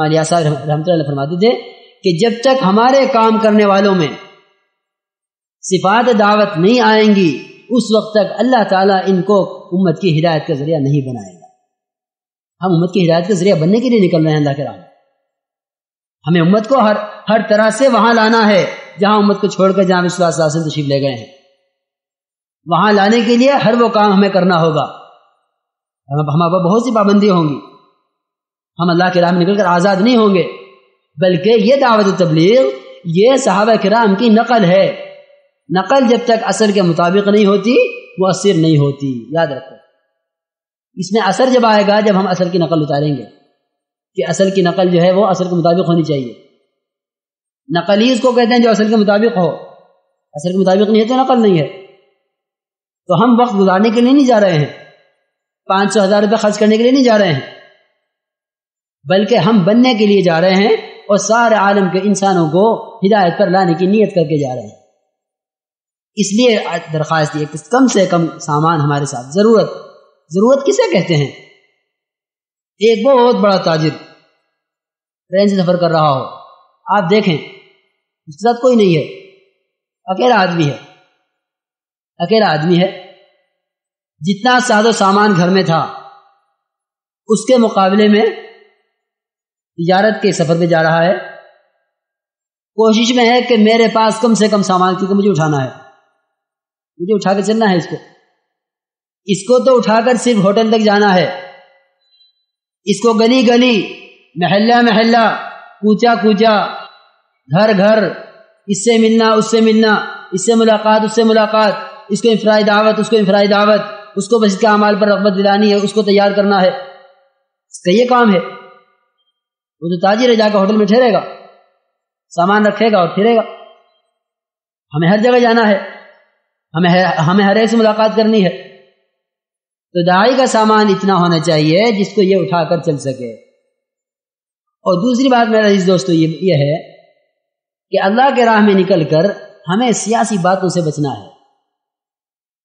आलिया साहब रहमतुल्लाह फरमाते थे कि जब तक हमारे काम करने वालों में सिफात दावत नहीं आएंगी उस वक्त तक अल्लाह ताला इनको उम्मत की हिदायत का जरिया नहीं बनाएगा। हम उम्मत की हिदायत का जरिया बनने के लिए निकल रहे हैं अल्लाह के राम। हमें उम्मत को हर तरह से वहां लाना है जहां उम्मत को छोड़कर जहां विश्वास हासिल तशरीफ ले गए हैं, वहां लाने के लिए हर वो काम हमें करना होगा। हमारे पर बहुत सी पाबंदियां होंगी, हम अल्लाह के राह में निकलकर आज़ाद नहीं होंगे, बल्कि ये दावत तबलीग ये सहाबा किराम की नकल है। नकल जब तक असर के मुताबिक नहीं होती वो असर नहीं होती, याद रखो। इसमें असर जब आएगा जब हम असल की नकल उतारेंगे कि असल की नकल जो है वो असल के मुताबिक होनी चाहिए। नकल ही इसको कहते हैं जो असल के मुताबिक हो, असल के मुताबिक नहीं है तो नकल नहीं है। तो हम वक्त गुजारने के लिए नहीं जा रहे हैं, 500,000 रुपये खर्च करने के लिए नहीं जा रहे हैं, बल्कि हम बनने के लिए जा रहे हैं और सारे आलम के इंसानों को हिदायत पर लाने की नीयत करके जा रहे हैं। इसलिए दरख्वास्त है कि कम से कम सामान हमारे साथ। ज़रूरत किसे कहते हैं? एक बहुत बड़ा ताजिर ट्रेन से सफ़र कर रहा हो, आप देखें उसके साथ कोई नहीं है, अकेला आदमी है। जितना साजो सामान घर में था उसके मुकाबले में तिजारत के सफर पे जा रहा है, कोशिश में है कि मेरे पास कम से कम सामान, क्योंकि मुझे उठाना है, मुझे उठा कर चलना है। इसको तो उठाकर सिर्फ होटल तक जाना है, इसको गली गली, महल्ला महल्ला, कूचा कूचा, घर घर, इससे मिलना उससे मिलना, इससे मुलाकात उससे मुलाकात, इसको इंफरादी दावत उसको इंफरादी दावत, उसको मस्जिद के अमाल पर रग़बत दिलानी है, उसको तैयार करना है, इसका ये काम है। वो तो ताजिर है, जाकर होटल में ठहरेगा, सामान रखेगा और ठहरेगा। हमें हर जगह जाना है, हमें हर एक से मुलाकात करनी है, तो दाई का सामान इतना होना चाहिए जिसको ये उठाकर चल सके। और दूसरी बात मेरा इस दोस्तों ये है कि अल्लाह के राह में निकलकर हमें सियासी बातों से बचना है,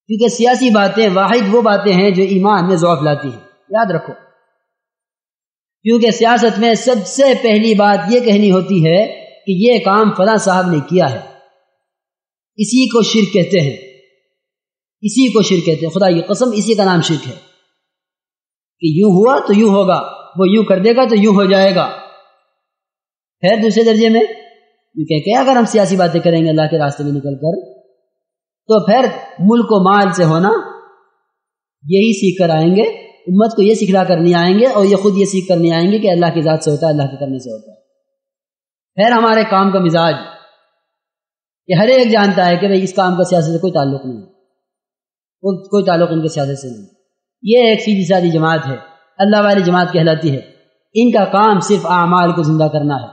क्योंकि सियासी बातें वाहिद वो बातें हैं जो ईमान में ज़ौफ़ लाती हैं, याद रखो। क्योंकि सियासत में सबसे पहली बात ये कहनी होती है कि ये काम फलां साहब ने किया है, इसी को शिर्क कहते हैं, इसी को शिर्क कहते हैं। खुदा की कसम इसी का नाम शिर्क है कि यूं हुआ तो यूं होगा, वो यूं कर देगा तो यूं हो जाएगा। खैर दूसरे दर्जे में यूं कह के अगर हम सियासी बातें करेंगे अल्लाह के रास्ते में निकलकर तो फिर मुल्क व माल से होना यही सीख कर आएंगे, उम्मत को ये सिखला कर नहीं आएंगे और ये खुद ये सीख कर नहीं आएंगे कि अल्लाह की ज़ात से होता है, अल्लाह के करने से होता है। फिर हमारे काम का मिजाज ये हर एक जानता है कि भाई इस काम का सियासत से कोई ताल्लुक नहीं है, कोई ताल्लुक इनके सियासत से नहीं। ये एक सीधी सादी जमात है, अल्लाह वाली जमात कहलाती है। इनका काम सिर्फ आमाल को जिंदा करना है,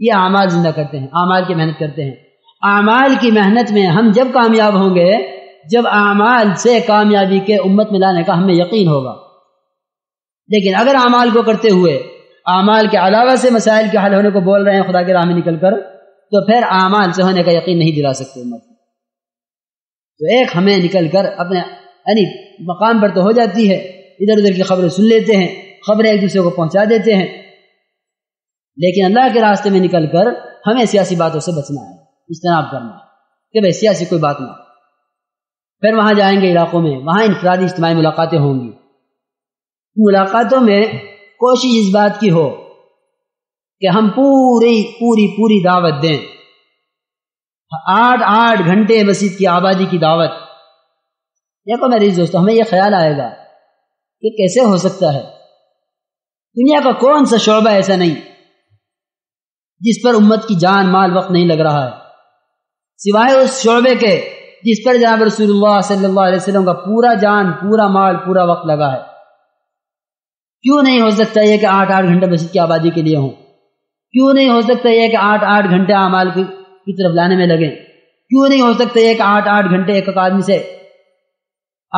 ये आमाल जिंदा करते हैं, आमाल की मेहनत करते हैं। आमाल की मेहनत में हम जब कामयाब होंगे, जब आमाल से कामयाबी के उम्मत में लाने का हमें यकीन होगा। लेकिन अगर आमाल को करते हुए आमाल के अलावा से मसाइल के हल होने को बोल रहे हैं खुदा के राह में निकलकर, तो फिर आमाल से होने का यकीन नहीं दिला सकते उम्मत। तो एक हमें निकलकर अपने यानी मकाम पर तो हो जाती है, इधर उधर की खबरें सुन लेते हैं, खबरें एक दूसरे को पहुंचा देते हैं, लेकिन अल्लाह के रास्ते में निकलकर हमें सियासी बातों से बचना है, इज्तनाब करना है कि भाई सियासी कोई बात ना। फिर वहाँ जाएंगे इलाक़ों में, वहाँ इनफरादी इज्तिमाई मुलाकातें होंगी। मुलाकातों में कोशिश इस बात की हो कि हम पूरी दावत दें, 8-8 घंटे मस्जिद की आबादी की दावत। देखो मेरे दोस्तों, हमें यह ख्याल आएगा कि कैसे हो सकता है, दुनिया का कौन सा शोबा ऐसा नहीं जिस पर उम्मत की जान माल वक्त नहीं लग रहा है, सिवाय उस शोबे के जिस पर जनाब रसूलुल्लाह सल्लल्लाहु अलैहि वसल्लम का पूरा जान पूरा माल पूरा वक्त लगा है। क्यों नहीं हो सकता यह कि 8-8 घंटे मस्जिद की आबादी के लिए हों? क्यों नहीं हो सकता यह कि 8-8 घंटे आमाल की तरफ लाने में लगें? क्यों नहीं हो सकता यह कि 8-8 घंटे एक आदमी से,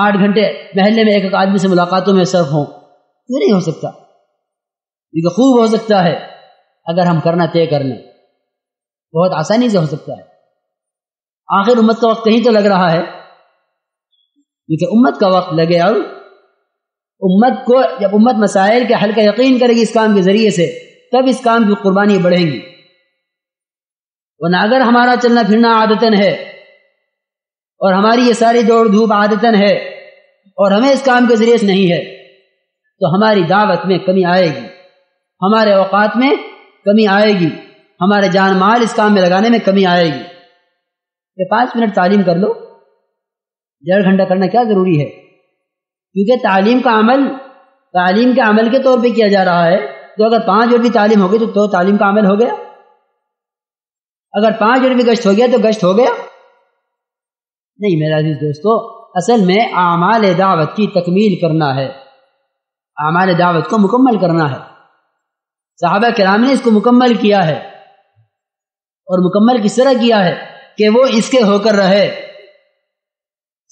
8 घंटे महल्ले में एक आदमी से मुलाकातों में सर्फ हों? क्यों नहीं हो सकता? क्योंकि खूब हो सकता है अगर हम करना तय कर लें, बहुत आसानी से हो सकता है। आखिर उम्मत का वक्त कहीं तो लग रहा है, क्योंकि उम्मत का वक्त लगे और उम्मत को, जब उम्मत मसाइल के हल का यकीन करेगी इस काम के ज़रिए से, तब इस काम की कुर्बानी बढ़ेंगी। वरना अगर हमारा चलना फिरना आदतन है और हमारी ये सारी दौड़ धूप आदतन है और हमें इस काम के ज़रिए से नहीं है, तो हमारी दावत में कमी आएगी, हमारे औकात में कमी आएगी, हमारे जान माल इस काम में लगाने में कमी आएगी। ये 5 मिनट तालीम कर लो, 1.5 घंटा करना क्या ज़रूरी है? क्योंकि तालीम का अमल के तौर पे किया जा रहा है। तो अगर 5 मिनट भी तालीम हो गई तो तालीम का अमल हो गया, अगर 5 मिनट भी गश्त हो गया तो गश्त हो गया। नहीं मेरे अजीज दोस्तों, असल में आमाल दावत की तकमील करना है, आमाल दावत को मुकम्मल करना है। सहाबा किराम ने इसको मुकम्मल किया है, और मुकम्मल किस तरह किया है कि वो इसके होकर रहे।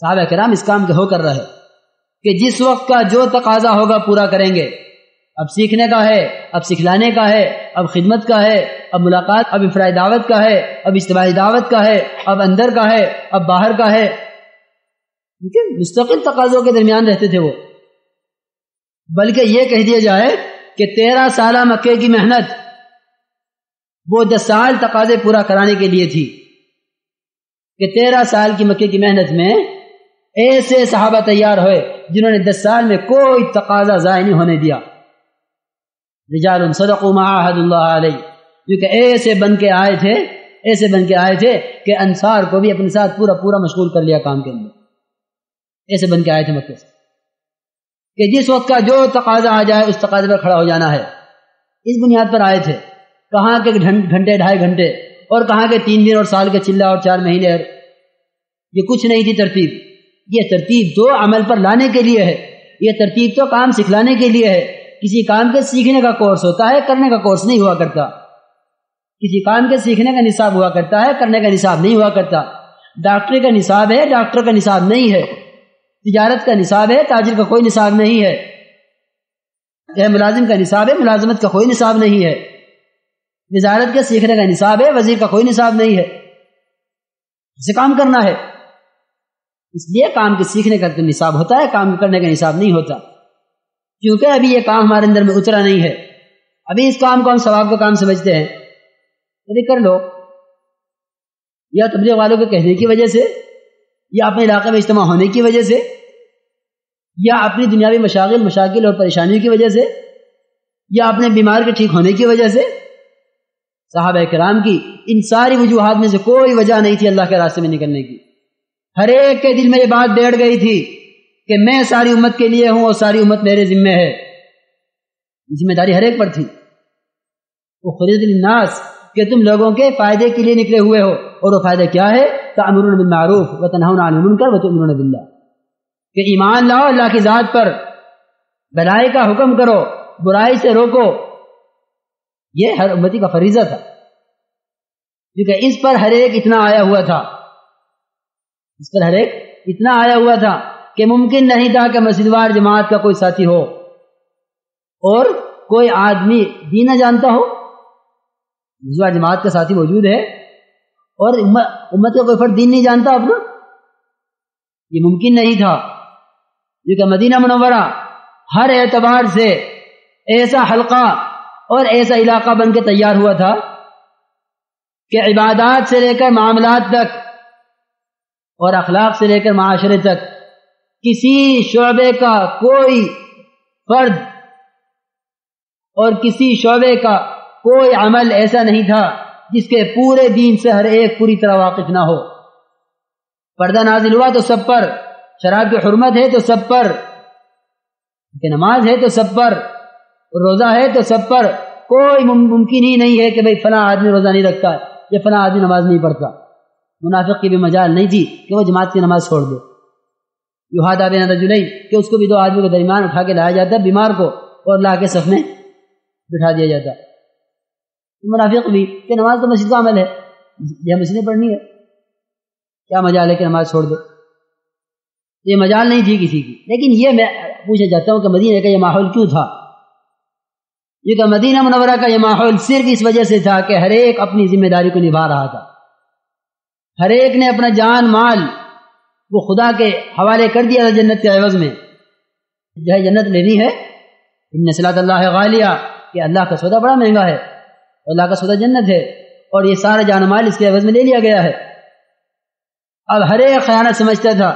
सहाबा किराम इस काम के होकर रहे कि जिस वक्त का जो तकाजा होगा पूरा करेंगे। अब सीखने का है, अब सिखलाने का है, अब खिदमत का है, अब मुलाकात, अब इफ्राई दावत का है, अब इज्तिमाई दावत का है, अब अंदर का है, अब बाहर का है। मुस्तकिल तकाजों के दरमियान रहते थे वो। बल्कि ये कह दिया जाए कि 13 साल मक्के की मेहनत वो 10 साल तकाजे पूरा कराने के लिए थी। कि 13 साल की मक्के की मेहनत में ऐसे सहाबा तैयार हुए जिन्होंने 10 साल में कोई तकाजा ज़ाय नहीं होने दिया। रिजालुन सदकू मा अहदुल्लाह अलैहि, क्योंकि ऐसे बन के आए थे कि अंसार को भी अपने साथ पूरा पूरा मशगूल कर लिया काम के अंदर। ऐसे बन के आए थे मक्के से कि जिस वक्त का जो तकाजा आ जाए उस तकाजे पर खड़ा हो जाना है। इस बुनियाद पर आए थे, कहाँ के घंटे 2.5 घंटे और कहाँ के 3 दिन और साल के चिल्ला और 4 महीने, ये कुछ नहीं थी तरतीब। ये तरतीब तो अमल पर लाने के लिए है, ये तरतीब तो काम सिखलाने के लिए है। किसी काम के सीखने का कोर्स होता है, करने का कोर्स नहीं हुआ करता। किसी काम के सीखने का निसाब हुआ करता है, करने का निसाब नहीं हुआ करता। डॉक्टरी का निसाब है, डॉक्टर का निसाब नहीं है। तिजारत का निसाब है, ताजिर का कोई निसाब नहीं है। यह मुलाजिम का निसाब है, मुलाजमत का कोई निसाब नहीं है। वजारत के सीखने का निसाब है, वजीर का कोई निसाब नहीं है। इसे काम करना है, इसलिए काम के सीखने का तो निसाब होता है, काम करने का निसाब नहीं होता। क्योंकि अभी ये काम हमारे अंदर में उतरा नहीं है, अभी इस काम को हम सवाब का काम समझते हैं, यदि कर लो। या तबलीग वालों के कहने की वजह से, या अपने इलाके में इज्तिमा होने की वजह से, या अपनी दुनियावी मशागिल मशाकिल और परेशानियों की वजह से, या अपने बीमार के ठीक होने की वजह से। सहाबा किराम की इन सारी वजूहात में से कोई वजह नहीं थी अल्लाह के रास्ते में निकलने की। हर एक के दिल में ये बात बैठ गई थी कि मैं सारी उम्मत के लिए हूं और सारी उम्मत मेरे जिम्मे है। जिम्मेदारी हर एक पर थी। वो खुरीद लिन्नास के तुम लोगों के फायदे के लिए निकले हुए हो, और वो फायदा क्या है? तामुरून बिल मारूफ व तनहौन अनिल मुनकर व तु'मिनून बिल्लाह, कि ईमान लाओ अल्लाह की जात पर, भलाई का हुक्म करो, बुराई से रोको। ये हर उम्मती का फरीजा था, क्योंकि इस पर हर एक इतना आया हुआ था, इस पर हर एक इतना आया हुआ था कि मुमकिन नहीं था कि मस्जिदवार जमात का कोई साथी हो और कोई आदमी दीन न जानता हो। मस्जिदवार जमात का साथी मौजूद है और उम्मत का कोई फर्द दीन नहीं जानता अपना, ये मुमकिन नहीं था। क्योंकि मदीना मुनव्वरा हर एतबार से ऐसा हलका और ऐसा इलाका बन के तैयार हुआ था कि इबादात से लेकर मामलात तक और अखलाक से लेकर माशरे तक किसी शोबे का कोई फर्द और किसी शोबे का कोई अमल ऐसा नहीं था जिसके पूरे दीन से हर एक पूरी तरह वाकिफ ना हो। पर्दा नाजिल हुआ तो सब पर, शराब की हुर्मत है तो सब पर, नमाज है तो सब पर, रोज़ा है तो सब पर। कोई मुमकिन ही नहीं है कि भाई फला आदमी रोज़ा नहीं रखता है या फला आदमी नमाज नहीं पढ़ता। मुनाफिक की भी मजाल नहीं थी कि वो जमात की नमाज छोड़ दो। युहादा बिन रजुलैन, कि उसको भी 2 आदमी के दरमियान उठा के लाया जाता बीमार को, और ला के सफ में बिठा दिया जाता। मुनाफिक भी कि नमाज तो मस्जिद का अमल है, यह मस्जिद पढ़नी है, क्या मजाल है कि नमाज छोड़ दो। ये मजाल नहीं थी किसी की। लेकिन ये मैं पूछना चाहता हूँ कि मदीना का यह माहौल क्यों था? ये मदीना मुनव्वरा का यह माहौल सिर्फ इस वजह से था कि हर एक अपनी जिम्मेदारी को निभा रहा था। हर एक ने अपना जान माल वो खुदा के हवाले कर दिया था जन्नत के एवज में। जो है जन्नत लेनी है। इन्ना सलातल्लाह गालिया, कि अल्लाह का सौदा बड़ा महंगा है, अल्लाह का सौदा जन्नत है, और ये सारा जानमाल इसके एवज में ले लिया गया है। अब हर एक खयानत समझता था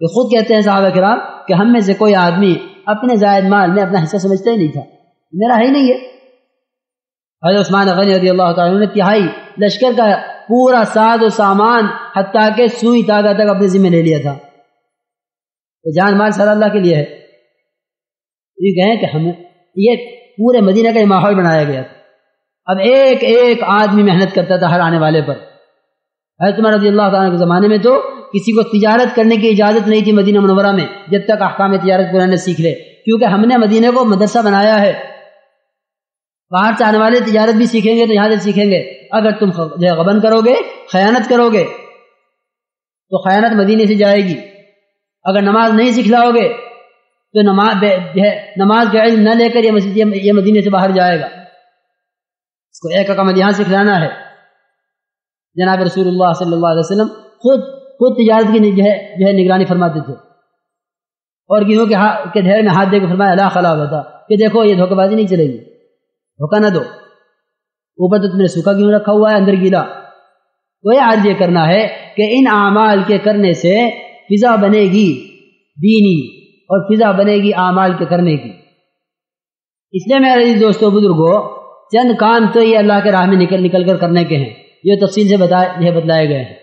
कि खुद कहते हैं सहाबा किराम कि हम में से कोई आदमी अपने जायद माल में अपना हिस्सा समझता ही नहीं था, मेरा है ही नहीं है। हज़रत उस्मान गनी रज़ियल्लाहु ताला अन्हु ने तिहाई लश्कर का पूरा साजो सामान हत्ता के सुई धागा तक अपने जिम्मे ले लिया था। तो जान माल सारा अल्लाह के लिए है। ये कहें कि हमें ये पूरे मदीना का माहौल बनाया गया था। अब एक एक आदमी मेहनत करता था हर आने वाले पर। हज़रत उमर रज़ियल्लाहु ताला के ज़माने में तो किसी को तिजारत करने की इजाज़त नहीं थी मदीना मुनव्वरा में, जब तक अहकाम तिजारत कुरान ने सीख ले, क्योंकि हमने मदीने को मदरसा बनाया है। बाहर से आने वाले तिजारत भी सीखेंगे तो यहाँ से सीखेंगे। अगर तुम जो गबन करोगे, खयानत करोगे, तो खयानत मदीने से जाएगी। अगर नमाज नहीं सिखलाओगे तो नमाज का इल्म न लेकर ये मदीने से बाहर जाएगा। इसको एक अकामत यहाँ सिखलाना है। जनाब रसूलुल्लाह सल्लल्लाहु अलैहि वसल्लम खुद तिजारत की जो है निगरानी फरमाते थे, और गेहूँ के ढेर में हाथ देकर फरमाया ला खला होता कि देखो ये धोखेबाजी नहीं चलेगी, धोखा ना दो, ऊपर तो तुमने सूखा गेहूँ रखा हुआ है, अंदर गीला। तो ये आज ये करना है कि इन आमाल के करने से फिजा बनेगी दीनी, और फिजा बनेगी आमाल के करने की। इसलिए मेरे दोस्तों बुजुर्गों, चंद काम तो ये अल्लाह के राह में निकल कर करने के हैं, ये तफसील से बतलाए गए हैं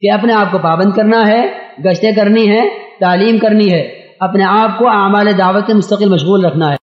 कि अपने आप को पाबंद करना है, गश्तें करनी है, तालीम करनी है, अपने आप को आमाल दावत में मुस्तकिल मशगूल रखना है।